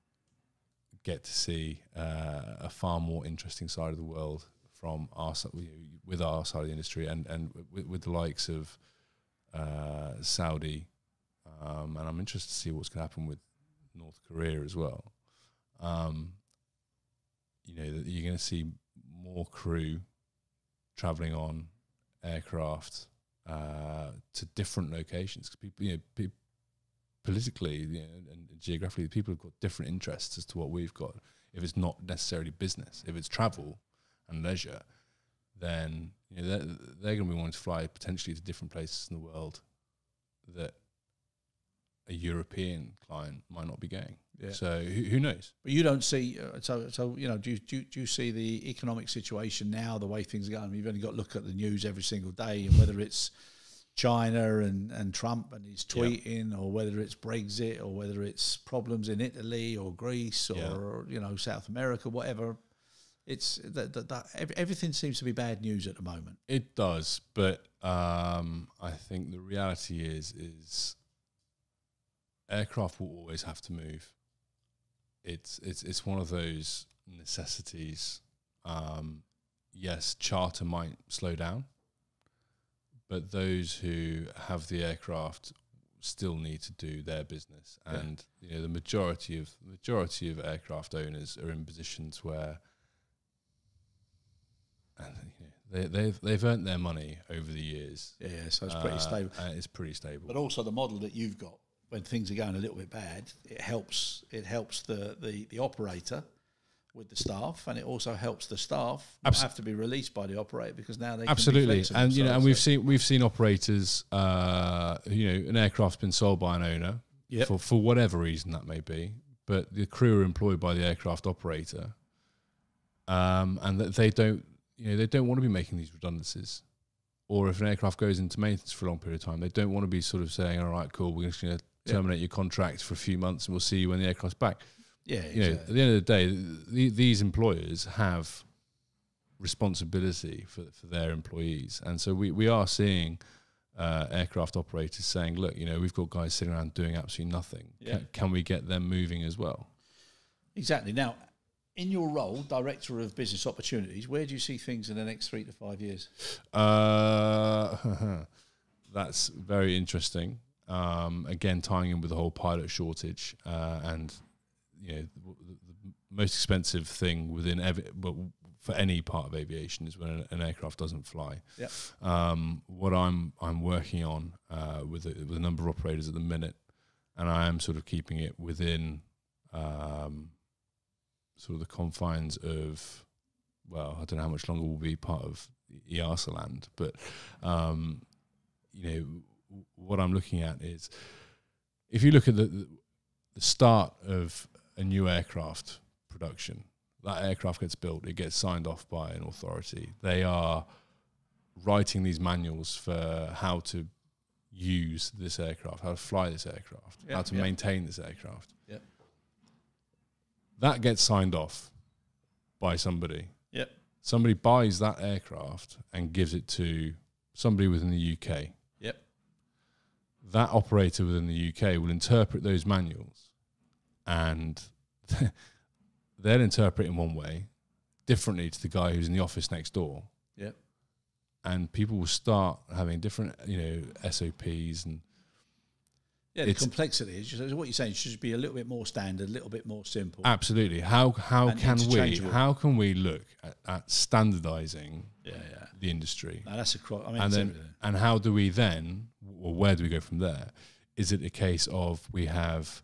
get to see uh, a far more interesting side of the world from our side, with our side of the industry, and and with, with the likes of uh, Saudi, um, and I'm interested to see what's going to happen with North Korea as well. Um, you know, you're going to see more crew traveling on aircraft uh, to different locations because people, you know, people politically you know, and geographically, people have got different interests as to what we've got. If it's not necessarily business, if it's travel and leisure, then you know, they're, they're going to be wanting to fly potentially to different places in the world that a European client might not be getting. Yeah. So who, who knows? But you don't see. Uh, so so you know, do you, do you do you see the economic situation now, the way things are going? I mean, you've only got to look at the news every single day, and whether it's China and and Trump and his tweeting, yeah. or whether it's Brexit, or whether it's problems in Italy or Greece or, yeah. or you know, South America, whatever. It's that, that, that everything seems to be bad news at the moment. It does, but um, I think the reality is is aircraft will always have to move. It's it's it's one of those necessities. Um, yes, charter might slow down, but those who have the aircraft still need to do their business, and yeah. you know, the majority of majority of aircraft owners are in positions where. And you know, they, they've they've earned their money over the years. Yeah, so it's pretty uh, stable. Uh, it's pretty stable. But also the model that you've got, when things are going a little bit bad, it helps. It helps the the, the operator with the staff, and it also helps the staff Absol not have to be released by the operator, because now they absolutely. Can be and you know, and we've so. seen we've seen operators. Uh, you know, an aircraft's been sold by an owner yep. for for whatever reason that may be, but the crew are employed by the aircraft operator, um, and that they don't. You know, they don't want to be making these redundancies, or if an aircraft goes into maintenance for a long period of time, they don't want to be sort of saying, "All right, cool, we're just going to terminate yeah. your contract for a few months, and we'll see you when the aircraft's back." Yeah, you exactly. know, at the end of the day, th these employers have responsibility for for their employees, and so we we are seeing uh, aircraft operators saying, "Look, you know, we've got guys sitting around doing absolutely nothing. Yeah. Can, can we get them moving as well?" Exactly. Now, in your role, Director of Business Opportunities, where do you see things in the next three to five years? Uh, that's very interesting. Um, again, tying in with the whole pilot shortage, uh, and you know, the, the most expensive thing within ev but for any part of aviation is when an, an aircraft doesn't fly. Yep. Um, what I'm I'm working on uh, with a, with a number of operators at the minute, and I am sort of keeping it within. Um, sort of the confines of, well, I don't know how much longer we'll be part of EASA land, but, um, you know, what I'm looking at is, if you look at the, the start of a new aircraft production, that aircraft gets built, it gets signed off by an authority. They are writing these manuals for how to use this aircraft, how to fly this aircraft, yep, how to yep. maintain this aircraft. Yep. That gets signed off by somebody. Yep. Somebody buys that aircraft and gives it to somebody within the U K. Yep. That operator within the U K will interpret those manuals, and they'll interpret it in one way, differently to the guy who's in the office next door. Yep. And people will start having different, you know, S O Ps and. Yeah, the it's complexity is just, what you're saying should be a little bit more standard, a little bit more simple. Absolutely. How how can we how can we look at, at standardising yeah, yeah. the industry? No, that's a, I mean, and then and how do we then, or where do we go from there? Is it a case of we have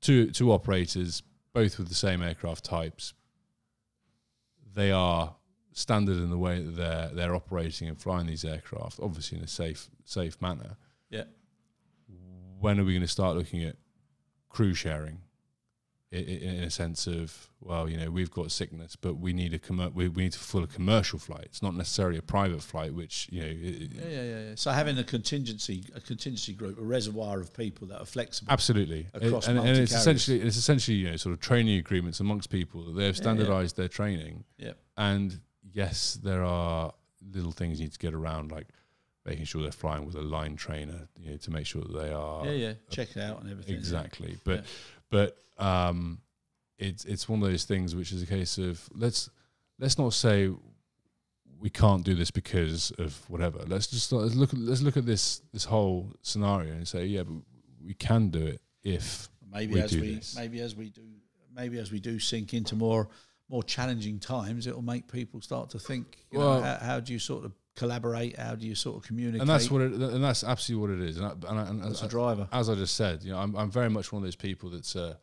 two two operators, both with the same aircraft types? They are standard in the way that they're they're operating and flying these aircraft, obviously in a safe safe manner. Yeah. When are we going to start looking at crew sharing, in, in, in a sense of, well, you know, we've got sickness, but we need a commer we, we need to fulfill a commercial flight. It's not necessarily a private flight, which you know. It, yeah, yeah, yeah. So having a contingency, a contingency group, a reservoir of people that are flexible. Absolutely. Across it, and, and it's essentially it's essentially you know sort of training agreements amongst people that they've standardised yeah, yeah. their training. Yeah. And yes, there are little things you need to get around, like. Making sure they're flying with a line trainer, you know, to make sure that they are yeah, yeah, check it out and everything exactly. Yeah. But yeah. but um, it's it's one of those things which is a case of let's let's not say we can't do this because of whatever. Let's just start, let's look let's look at this this whole scenario and say yeah, but we can do it if maybe we as do we this. maybe as we do maybe as we do sink into more more challenging times, it will make people start to think. You well, know, how, how do you sort of collaborate? How do you sort of communicate? And that's what, it, and that's absolutely what it is. And, I, and, I, and as a driver, as I just said, you know, I'm, I'm very much one of those people that's uh,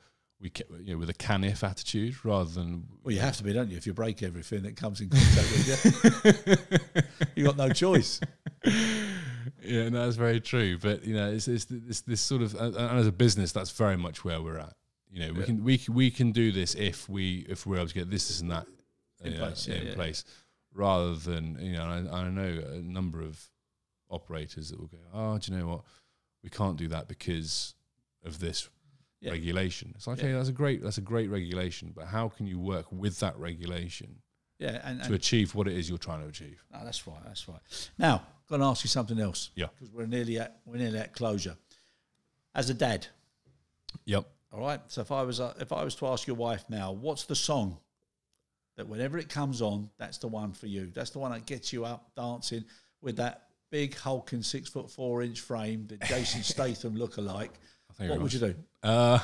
we, you know, with a can if attitude rather than. Well, you have to be, don't you? If you break everything that comes in contact with you, you got no choice. Yeah, no, that's very true. But you know, it's, it's, it's this sort of, and as a business, that's very much where we're at. You know, we yeah. can we we can do this if we if we're able to get this, this and that in you know, place, yeah, in yeah, place, yeah. rather than you know. I, I know a number of operators that will go, oh, do you know what? We can't do that because of this yeah. regulation. It's like, yeah. hey, that's a great that's a great regulation, but how can you work with that regulation? Yeah, and, and to achieve what it is you're trying to achieve. No, that's right. That's right. Now, I've got to ask you something else. Yeah, because we're nearly at we're nearly at closure. As a dad. Yep. All right. So if I was uh, if I was to ask your wife now, what's the song that whenever it comes on, that's the one for you? That's the one that gets you up dancing with that big hulking six foot four inch frame, the Jason Statham lookalike. What right. would you do? Uh,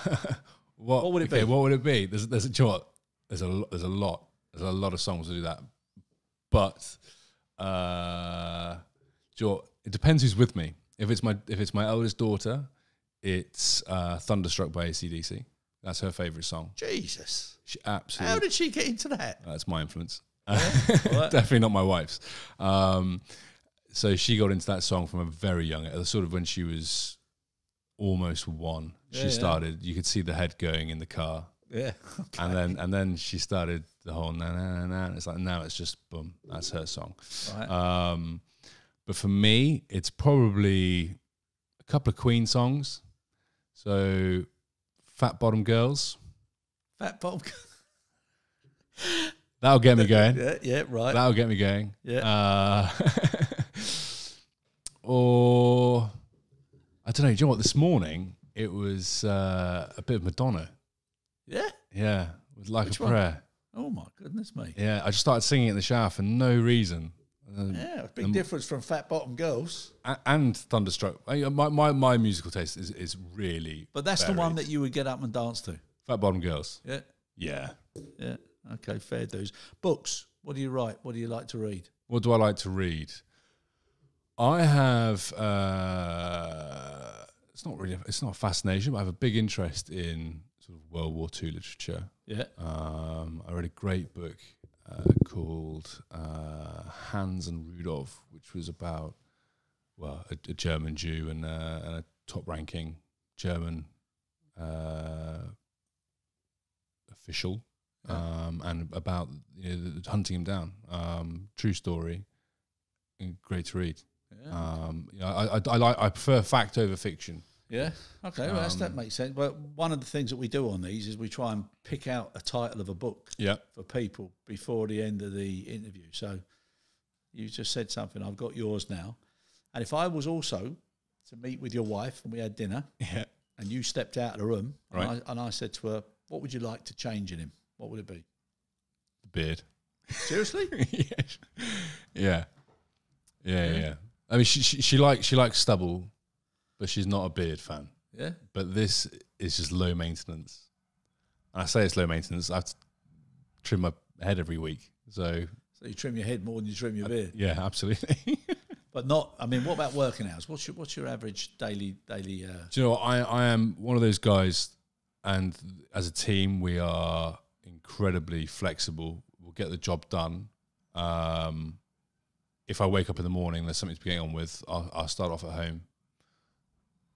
what, what would it okay, be? What would it be? There's there's a there's a there's a lot. There's a lot of songs that do that, but uh, it depends who's with me. If it's my if it's my eldest daughter, it's uh, "Thunderstruck" by A C D C. That's her favourite song. Jesus, she absolutely. How did she get into that? That's my influence. Yeah. Definitely not my wife's. Um, so she got into that song from a very young, sort of when she was almost one. Yeah, she yeah. started. You could see the head going in the car. Yeah, okay. and then and then she started the whole na na na na. It's like now it's just boom. That's her song. Right. Um, but for me, it's probably a couple of Queen songs. So, Fat Bottom Girls. Fat Bottom Girls. That'll get me going. Yeah, yeah, right. That'll get me going. Yeah. Uh, or I don't know. Do you know what? This morning it was uh, a bit of Madonna. Yeah, yeah, with like Which a prayer. One? Oh my goodness me! Yeah, I just started singing in the shower for no reason. Uh, yeah, a big and, difference from Fat Bottom Girls and, and Thunderstruck. I, my, my my musical taste is is really. But that's varied. The one that you would get up and dance to. Fat Bottom Girls. Yeah, yeah, yeah. Okay, fair dues. Books. What do you write? What do you like to read? What do I like to read? I have. Uh, it's not really. It's not a fascination, but I have a big interest in. Sort of World War Two literature. Yeah. Um, I read a great book uh, called uh, Hans and Rudolf, which was about, well, a, a German Jew and, uh, and a top-ranking German uh, official, yeah. um, and about you know, hunting him down. Um, true story, and great to read. Yeah. Um, you know, I, I, I, like, I prefer fact over fiction. Yeah, okay, well, that's, um, that makes sense. But one of the things that we do on these is we try and pick out a title of a book yeah. for people before the end of the interview. So you just said something. I've got yours now. And if I was also to meet with your wife and we had dinner yeah. and you stepped out of the room right. and, I, and I said to her, what would you like to change in him? What would it be? The beard. Seriously? yes. Yeah. Yeah, yeah, yeah. I mean, she, she, she, likes, she likes stubble. But she's not a beard fan. Yeah. But this is just low maintenance. And I say it's low maintenance. I have to trim my head every week. So so you trim your head more than you trim your beard. I, yeah, absolutely. But not, I mean, what about working hours? What's your, what's your average daily? daily? Uh, Do you know what? I, I am one of those guys. And as a team, we are incredibly flexible. We'll get the job done. Um, if I wake up in the morning, there's something to be going on with, I'll, I'll start off at home.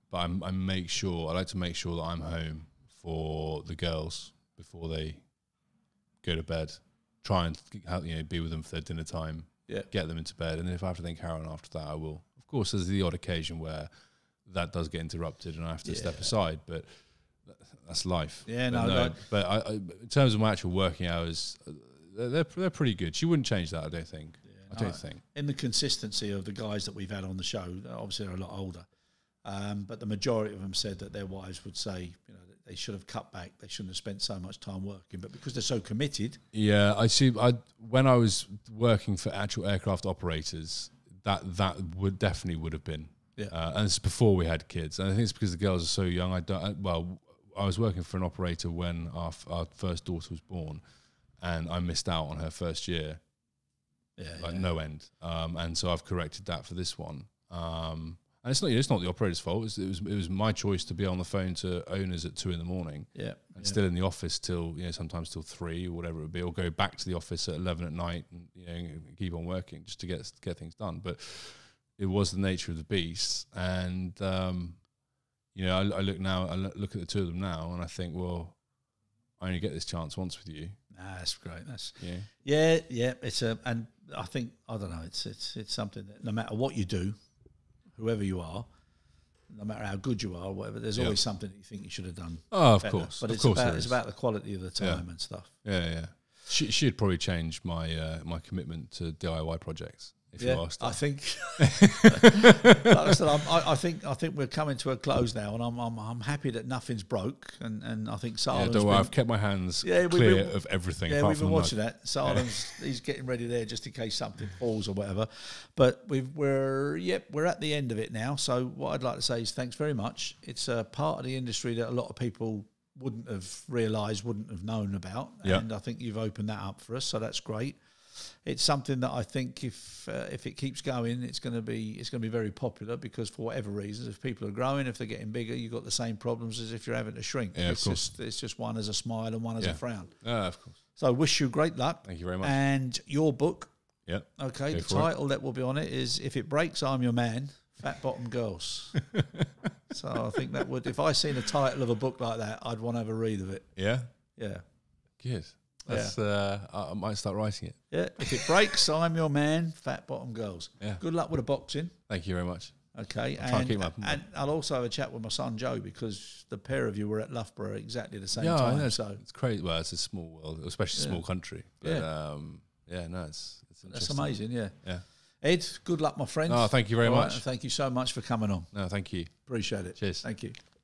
But I'm, I make sure I like to make sure that I'm home for the girls before they go to bed. Try and you know be with them for their dinner time. Yeah, get them into bed, and then if I have to think Karen after that, I will. Of course, there's the odd occasion where that does get interrupted, and I have to yeah. step aside. But that's life. Yeah, but no. no but I, I, in terms of my actual working hours, they're they're pretty good. She wouldn't change that, I don't think. Yeah, I don't no, think. In the consistency of the guys that we've had on the show, obviously they're a lot older. Um, but the majority of them said that their wives would say, you know, that they should have cut back. They shouldn't have spent so much time working. But because they're so committed. Yeah, I see. I, when I was working for actual aircraft operators, that that would definitely would have been. Yeah. Uh, and it's before we had kids. And I think it's because the girls are so young. I don't. I, well, I was working for an operator when our our first daughter was born, and I missed out on her first year. Yeah. Like yeah. no end. Um, and so I've corrected that for this one. Um. And it's not, it's not the operator's fault. It was, it was it was my choice to be on the phone to owners at two in the morning, yeah, and yeah. still in the office till you know sometimes till three or whatever it would be, or go back to the office at eleven at night and you know keep on working just to get get things done. But it was the nature of the beast. And, um, you know, I, I look now, I look at the two of them now and I think, well, I only get this chance once with you. Ah, that's great. That's yeah, yeah, yeah. It's a, and I think, I don't know, it's, it's, it's something that no matter what you do, whoever you are, no matter how good you are or whatever, there's yeah. always something that you think you should have done. Oh, of better. course. But of it's, course about, it's about the quality of the time yeah. and stuff. Yeah, yeah. She, she'd probably change my uh, my commitment to D I Y projects if yeah, you asked her. I think. Like I said, I'm, I, I think I think we're coming to a close now, and I'm I'm, I'm happy that nothing's broke, and and I think Sarlen's. Yeah, don't worry, been, I've kept my hands yeah, clear been, of everything. Yeah, apart we've been from watching that. Sarlen's yeah. he's getting ready there just in case something falls or whatever. But we've we're yep we're at the end of it now. So what I'd like to say is thanks very much. It's a part of the industry that a lot of people wouldn't have realised, wouldn't have known about. Yeah. And I think you've opened that up for us, so that's great. It's something that I think if uh, if it keeps going, it's going to be it's going to be very popular, because for whatever reasons, if people are growing, if they're getting bigger, you've got the same problems as if you're having to shrink. Yeah, it's, of course. Just, it's just one as a smile and one as yeah. a frown. Uh, of course. So I wish you great luck. Thank you very much. And your book. Yeah. Okay, Go the title it. that will be on it is If It Breaks, I'm Your Man. Fat Bottom Girls. So I think that would, if I seen a title of a book like that, I'd want to have a read of it. Yeah? Yeah. Good. That's, yeah. uh, I, I might start writing it. Yeah. If it breaks, I'm your man, Fat Bottom Girls. Yeah. Good luck with the boxing. Thank you very much. Okay. I'll and, and, and I'll also have a chat with my son, Joe, because the pair of you were at Loughborough exactly the same yeah, time. I know, so. It's crazy. Well, it's a small world, especially yeah. a small country. But, yeah. Um, yeah, no, it's, it's interesting. That's amazing, yeah. Yeah. Ed, good luck, my friend. Oh, thank you very All much. Right, thank you so much for coming on. No, thank you. Appreciate it. Cheers. Thank you.